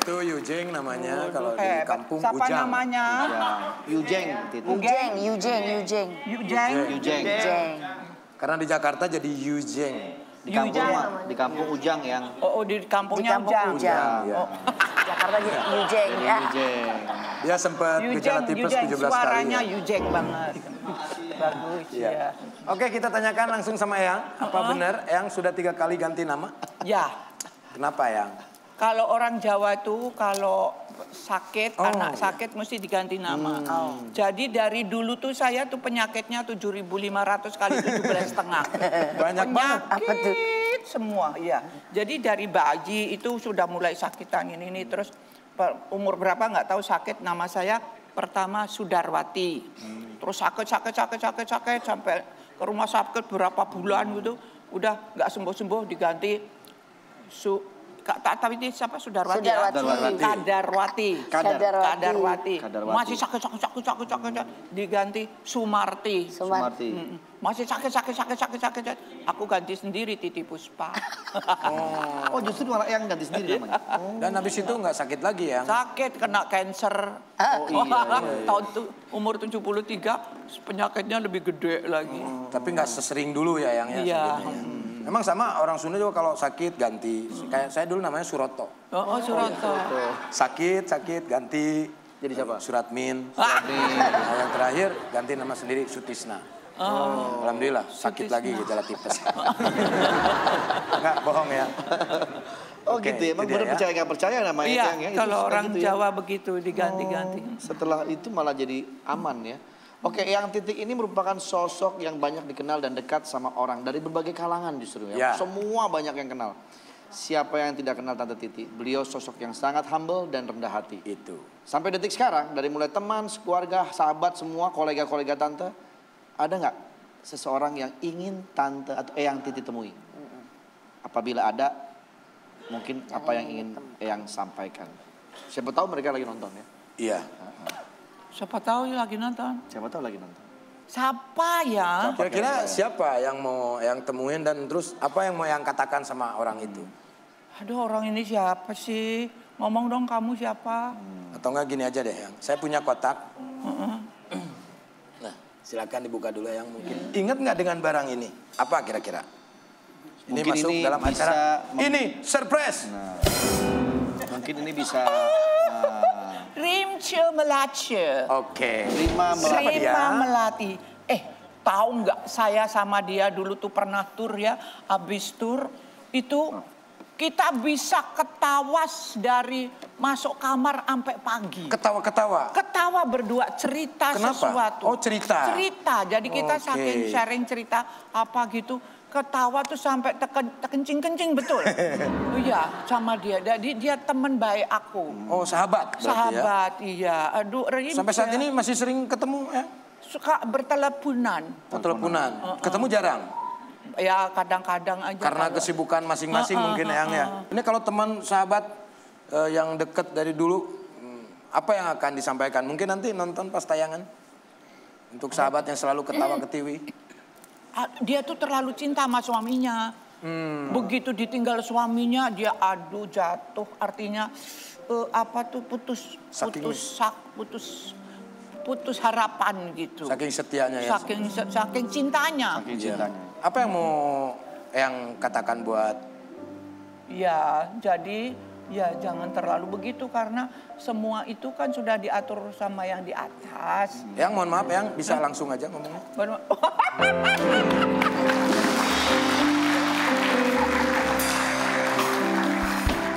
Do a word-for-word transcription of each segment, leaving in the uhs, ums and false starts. Itu Yujeng namanya, oh, kalau di kampung Ujang. Siapa namanya? Yujeng. Yujeng, Yujeng, Yujeng. Yujeng, Yujeng. Karena di Jakarta jadi Yujeng. Di kampung, di kampung Ujang yang... Oh, oh di kampungnya di kampung Ujang. Ujang. Ya. Oh. Jakarta jadi Yujeng ya. Yujeng. Dia sempat gejala tipes tujuh belas kali. Suaranya Yujeng banget. Bagus ya. Ya. Oke, kita tanyakan langsung sama Eyang. Apa uh -huh. benar Eyang sudah tiga kali ganti nama? Ya. Kenapa Eyang? Kalau orang Jawa tuh kalau sakit, oh, anak iya. sakit mesti diganti nama. Hmm. Oh. Jadi dari dulu tuh saya tuh penyakitnya tujuh ribu lima ratus kali tujuh belas setengah. Banyak banget. Apa tuh? Semua, iya. Jadi dari bayi itu sudah mulai sakitan ini, ini. Terus umur berapa nggak tahu sakit, nama saya pertama Sudarwati. Hmm. Terus sakit, sakit, sakit, sakit, sakit. Sampai ke rumah sakit berapa bulan gitu. Udah nggak sembuh-sembuh diganti Su... Kak, tapi ini siapa? Sudarwati. Sudarwati. Kadarwati. Kadarwati. Kadarwati. Masih sakit, sakit, sakit, sakit, sakit, diganti Sumarti. Sumarti. Masih sakit, sakit, sakit, sakit, sakit. Aku ganti sendiri Titiek Puspa. Oh, oh justru malah yang ganti sendiri namanya. Dan habis itu nggak sakit lagi ya? Sakit, kena kanker. Oh iya. Tahun tuh umur tujuh puluh tiga penyakitnya lebih gede lagi. Tapi nggak sesering dulu ya yang ya. Emang sama orang Sunda juga kalau sakit ganti. Kayak saya dulu namanya Suroto. Oh, oh Suroto. Sakit, sakit, ganti. Jadi siapa? Suratmin. Suratmin. Nah, yang terakhir ganti nama sendiri Sutisna. Oh. Alhamdulillah sakit Sutisna. Lagi gejala tipes. Enggak, bohong ya. Oh okay, gitu ya, emang bener ya? Percaya nggak percaya namanya iya, yang ya? Itu kalau orang gitu Jawa ya? Begitu diganti-ganti. Oh, setelah itu malah jadi aman ya. Oke, yang Titiek ini merupakan sosok yang banyak dikenal dan dekat sama orang. Dari berbagai kalangan justru ya. Yeah. Semua banyak yang kenal. Siapa yang tidak kenal Tante Titiek? Beliau sosok yang sangat humble dan rendah hati. Itu. Sampai detik sekarang, dari mulai teman, keluarga, sahabat, semua kolega-kolega Tante. Ada nggak seseorang yang ingin Tante atau Eyang Titiek temui? Apabila ada, mungkin apa yang ingin Eyang sampaikan. Siapa tahu mereka lagi nonton ya. Iya. Yeah. Siapa tahu lagi nonton? Siapa tahu lagi nonton? Siapa ya? Kira-kira siapa yang mau yang temuin dan terus apa yang mau yang katakan sama orang itu? Aduh, orang ini siapa sih? Ngomong dong kamu siapa? Hmm. Atau enggak gini aja deh, Yang. Saya punya kotak. Uh-uh. Nah, silakan dibuka dulu yang mungkin. Hmm. Ingat nggak dengan barang ini? Apa kira-kira? Ini mungkin masuk ini dalam acara. Ini surprise. Nah, mungkin ini bisa. Rima Melati. Oke. Rima Melati. Rima Melati. Eh, tahu nggak saya sama dia dulu tuh pernah tur ya, habis tur itu kita bisa ketawas dari masuk kamar sampai pagi. Ketawa-ketawa. Ketawa berdua cerita. Kenapa? Sesuatu. Oh, cerita. Cerita. Jadi kita okay. saking sharing cerita apa gitu. Ketawa tuh sampai terkencing-kencing betul. Iya sama dia. Jadi dia teman baik aku. Oh sahabat. Sahabat ya? Iya. Aduh Rima. Sampai saat ini masih sering ketemu ya? Suka berteleponan. Berteleponan. Uh -uh. Ketemu jarang? Ya kadang-kadang aja. Karena kalau... kesibukan masing-masing uh -uh. mungkin Eyang uh -uh. ya. Ini kalau teman sahabat uh, yang deket dari dulu. Apa yang akan disampaikan? Mungkin nanti nonton pas tayangan. Untuk sahabat yang selalu ketawa ketiwi. Dia tuh terlalu cinta sama suaminya. Hmm. Begitu ditinggal suaminya dia aduh jatuh. Artinya uh, apa tuh putus saking putus sak, putus putus harapan gitu. Saking setianya ya. Saking se saking cintanya. Saking cintanya. Apa yang mau yang katakan buat? Ya jadi ya jangan terlalu begitu karena semua itu kan sudah diatur sama yang di atas. Yang mohon maaf yang bisa langsung aja ngomongnya.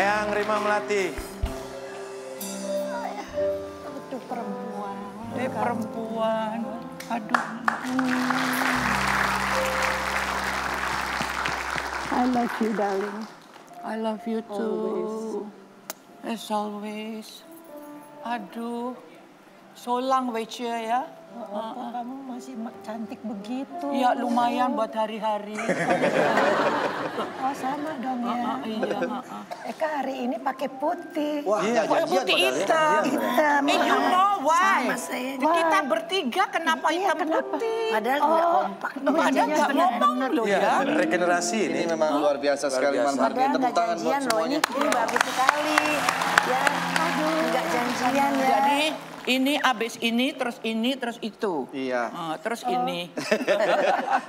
Eyang Rima Melati. Aduh perempuan. Eh perempuan. Aduh. I love you darling. I love you too. Always. As always. Aduh. So long wait you ya. Oh, uh, kamu masih cantik begitu. Iya lumayan buat hari-hari. Oh sama dong ya. Uh, uh, iya, uh, uh. Eka hari ini pakai putih. Wah, iya, pakai putih hitam. Hitam. Eh, you know why? Kita bertiga kenapa iya, hitam kenapa? Putih? Padahal oh, gak kompak. Padahal gak ngomong loh ya. Regenerasi ini memang luar biasa sekali. Padahal gak janjian loh ini bagus sekali. Ya. kalian ya. Jadi ini abis ini, terus ini, terus itu. Iya. Uh, terus oh. ini.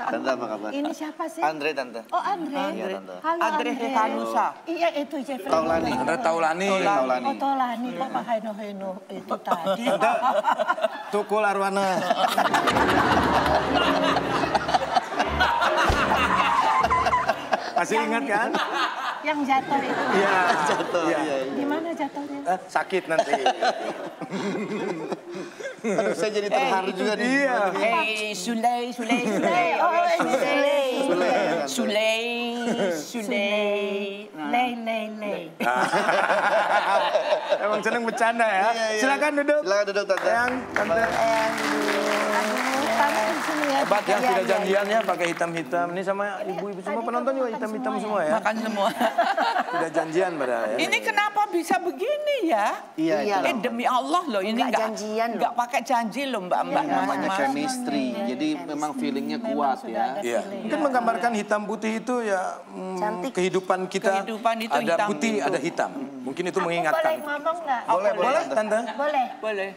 Tante apa kabar? Ini siapa sih? Andre, Tante. Oh, Andre. Andre, ya, Tante. Halo, Andre Hehanusa. Oh. Iya, itu Jeffrey. Taulani. Andre Taulani. Taulani. Oh, Taulani. Kok Pak Heno Heno itu tadi. Tukul Arwana. Masih ingat kan? Yang jatuh itu. Iya, jatuh. Ya. Ya, ya. Gimana jatuhnya? Eh, sakit nanti. Aduh, saya jadi terharu hey, juga nih. Iya. Hey, Sule, Sule, Sule. Oh, Sule. Sule. Sule, Sule. Lei, lei, lei. Emang seneng bercanda ya? Iya, iya. Silakan duduk. Silakan duduk, Tante. Yang, Tante. Hebat yang sudah janjiannya pakai hitam-hitam. Ini sama ibu-ibu semua penonton juga hitam-hitam semua ya. Makan semua. Sudah janjian padahal ya. Ini kenapa bisa begini ya? Iya. Eh demi Allah loh ini enggak janjian. Enggak pakai janji loh Mbak-mbak. Namanya chemistry. Jadi memang feelingnya kuat ya. Iya. Mungkin menggambarkan hitam putih itu ya kehidupan kita. Kehidupan itu hitam. Ada putih, ada hitam. Mungkin itu mengingatkan. Boleh ngomong enggak? Boleh, boleh Tante. Boleh. Boleh.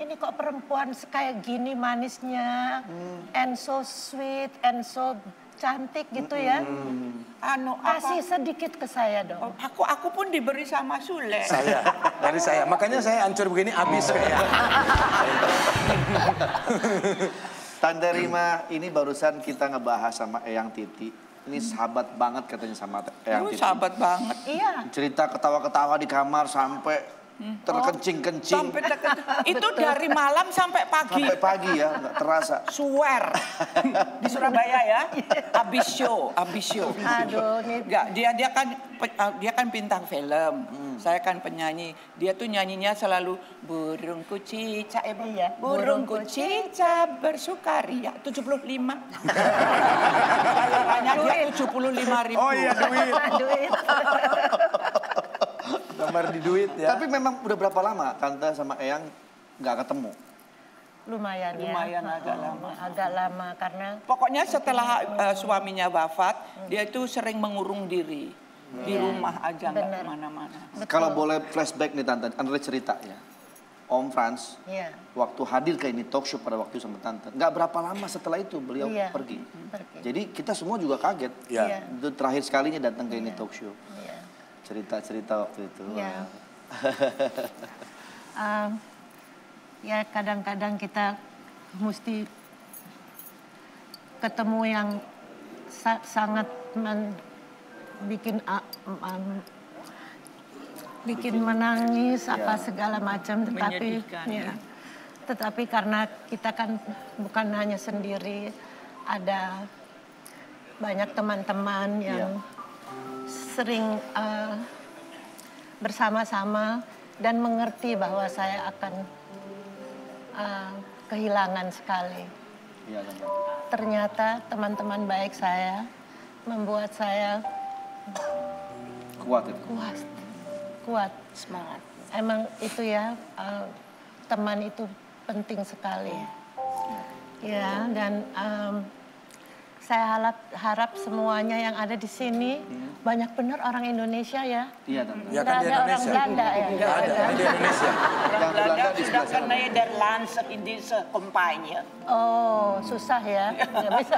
Ini kok perempuan kayak gini manisnya, hmm. and so sweet, and so cantik gitu ya. Hmm. Anu, kasih sedikit ke saya dong. Aku aku pun diberi sama Sule. Saya, dari saya. Makanya saya hancur begini habis kayak. Tante Rima, ini barusan kita ngebahas sama Eyang Titi. Ini sahabat banget katanya sama Eyang Titi. Sahabat banget. Iya. Cerita ketawa-ketawa di kamar sampai... terkencing-kencing. Oh, itu dari malam sampai pagi. Sampai pagi ya, nggak terasa. Swear. Di Surabaya ya, abis show, abis show. Aduh, nggak, dia dia kan dia kan bintang film. Hmm. Saya kan penyanyi. Dia tuh nyanyinya selalu burungku cicak ya, ya. Burungku cicak bersukaria tujuh puluh lima. Bayarannya dia tujuh puluh lima ribu. Oh iya, duit. Duit. Gambar di duit ya. Tapi memang udah berapa lama Tante sama Eyang nggak ketemu? Lumayan ya. Lumayan agak oh, lama. Agak lama karena... Pokoknya setelah uh, suaminya wafat, hmm. dia itu sering mengurung diri. Hmm. Di rumah aja nggak kemana-mana. Kalau boleh flashback nih Tante, Andre cerita ya. Om Frans, ya. Waktu hadir ke Ini Talk Show pada waktu sama Tante. Nggak berapa lama setelah itu beliau ya. pergi. pergi. Jadi kita semua juga kaget. Ya. Ya. Itu terakhir sekalinya datang ke ya. Ini Talk Show. Ya. Cerita-cerita waktu itu. Ya, um, ya kadang-kadang kita mesti ketemu yang sa sangat men bikin, uh, um, bikin bikin menangis ya. apa segala macam. Tetapi, ya, tetapi karena kita kan bukan hanya sendiri, ada banyak teman-teman yang ya. sering uh, bersama-sama dan mengerti bahwa saya akan uh, kehilangan sekali. Ya, kan. Ternyata teman-teman baik saya membuat saya kuat, itu. kuat, kuat, semangat. Emang itu ya uh, teman itu penting sekali. Ya dan. Um, Saya harap, harap semuanya yang ada di sini hmm. banyak benar orang Indonesia ya. Iya, Tante. Ya, kan ada orang Belanda ya. Tidak ada, ada di Indonesia. Orang Belanda sudah karena Nederlands in this company. Oh, susah ya. Tidak bisa.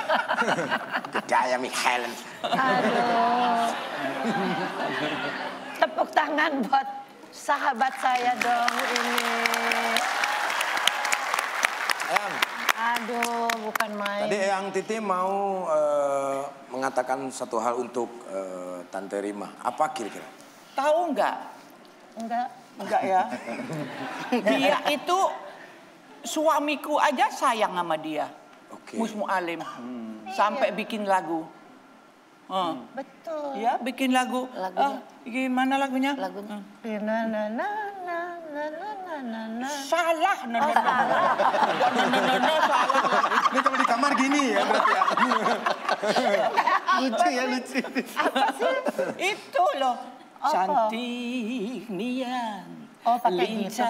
Gaya Michael. Aduh. Tepuk tangan buat sahabat saya dong ini. Ayam. Aduh, bukan main. Tadi Eyang Titi mau uh, mengatakan satu hal untuk uh, Tante Rima. Apa kira-kira? Tahu nggak? Enggak. Enggak ya. Dia itu suamiku aja sayang sama dia. Okay. Mus Mualim. Hmm. Sampai iya. bikin lagu. Hmm. Betul. Ya, bikin lagu. Lagunya. Uh, gimana lagunya? Lagunya. Na na na na na na na na. Salah. Na na na na salah. Ini kalau di kamar gini ya berarti ya. Lucu ya, lucu. Apa sih? Itu loh. Cantik nian. Oh, pakai gitu.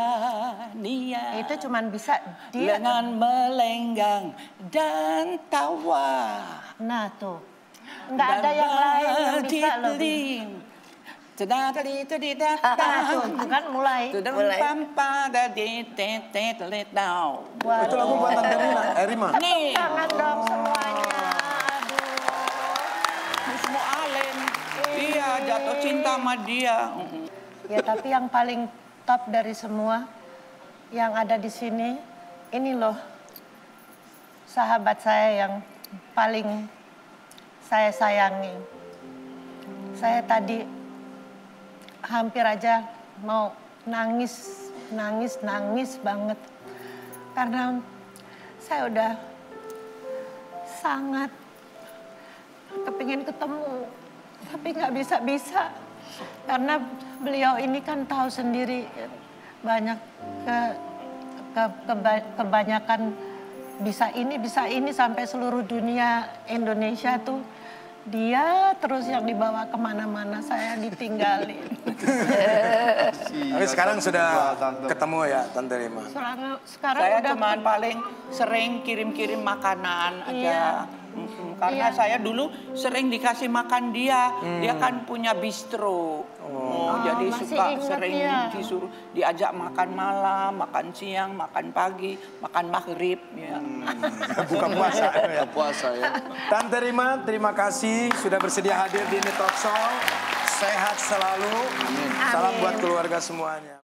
Itu cuma bisa dia. Lengan melenggang dan tawa. Nah tuh. Nggak ada yang lain yang bisa loh. Sudah tadi tadi dah kan mulai. Sudah pampa tadi tete telet down. Itu lagu buat Tante Rima. Eh Rima. Nih. Tangan dong semuanya. Aduh. Semua Alen. Dia jatuh cinta sama dia. Ya tapi yang paling top dari semua yang ada di sini ini loh sahabat saya yang paling saya sayangi. Saya tadi hampir aja mau nangis, nangis, nangis banget. Karena saya udah sangat kepingin ketemu. Tapi nggak bisa-bisa. Karena beliau ini kan tahu sendiri banyak ke, ke, keba, kebanyakan bisa ini, bisa ini sampai seluruh dunia Indonesia tuh. Dia terus yang dibawa kemana-mana, saya ditinggalin. Tapi sekarang sudah ketemu ya Tante Rima? Sekarang, sekarang saya cuma paling sering kirim-kirim makanan aja. Iya. Mm-hmm. Karena iya. saya dulu sering dikasih makan dia. Hmm. Dia kan punya bistro. Oh. Oh, jadi suka sering ya. disuruh diajak makan malam, makan siang, makan pagi, makan maghrib. Ya. Hmm. Buka puasa. ya. puasa ya. Tante Rima, terima kasih sudah bersedia hadir di Ini Talk Show. Sehat selalu. Amin. Amin. Salam buat keluarga semuanya.